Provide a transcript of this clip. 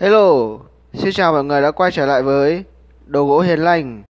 Hello, xin chào mọi người đã quay trở lại với đồ gỗ Hiền Lanh.